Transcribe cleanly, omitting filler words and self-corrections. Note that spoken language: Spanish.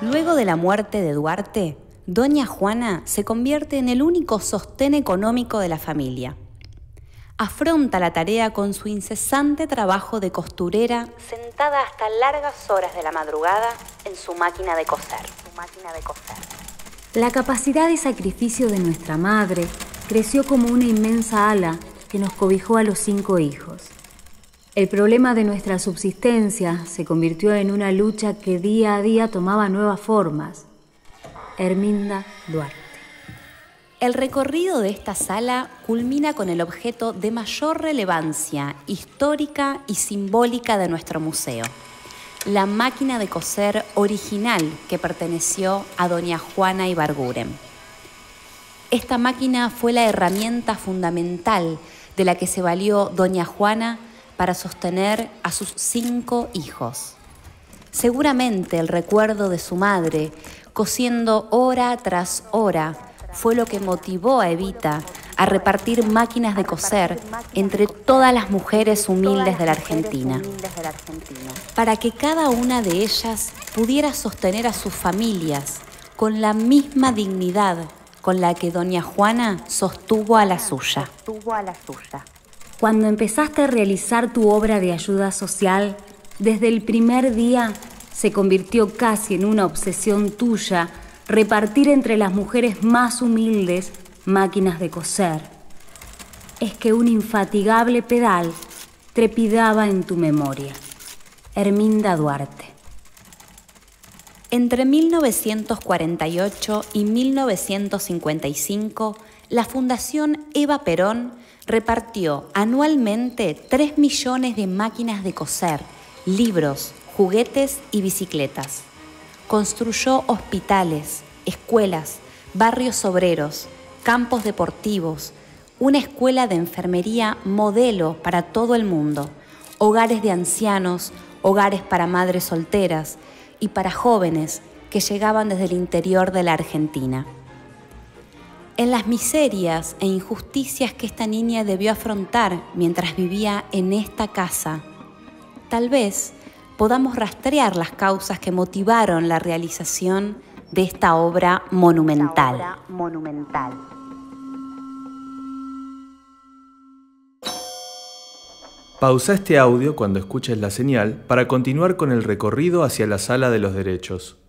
Luego de la muerte de Duarte, Doña Juana se convierte en el único sostén económico de la familia. Afronta la tarea con su incesante trabajo de costurera, sentada hasta largas horas de la madrugada en su máquina de coser. La capacidad de sacrificio de nuestra madre creció como una inmensa ala que nos cobijó a los 5 hijos. El problema de nuestra subsistencia se convirtió en una lucha que día a día tomaba nuevas formas. Herminia Duarte. El recorrido de esta sala culmina con el objeto de mayor relevancia histórica y simbólica de nuestro museo, la máquina de coser original que perteneció a Doña Juana Ibarguren. Esta máquina fue la herramienta fundamental de la que se valió Doña Juana para sostener a sus 5 hijos. Seguramente el recuerdo de su madre, cosiendo hora tras hora, fue lo que motivó a Evita a repartir máquinas de coser entre todas las mujeres humildes de la Argentina, para que cada una de ellas pudiera sostener a sus familias con la misma dignidad con la que Doña Juana sostuvo a la suya. Cuando empezaste a realizar tu obra de ayuda social, desde el primer día se convirtió casi en una obsesión tuya repartir entre las mujeres más humildes máquinas de coser. Es que un infatigable pedal trepidaba en tu memoria. Herminia Duarte. Entre 1948 y 1955, la Fundación Eva Perón repartió anualmente 3 millones de máquinas de coser, libros, juguetes y bicicletas. Construyó hospitales, escuelas, barrios obreros, campos deportivos, una escuela de enfermería modelo para todo el mundo, hogares de ancianos, hogares para madres solteras y para jóvenes que llegaban desde el interior de la Argentina. En las miserias e injusticias que esta niña debió afrontar mientras vivía en esta casa, tal vez podamos rastrear las causas que motivaron la realización de esta obra monumental. Pausa este audio cuando escuches la señal para continuar con el recorrido hacia la Sala de los Derechos.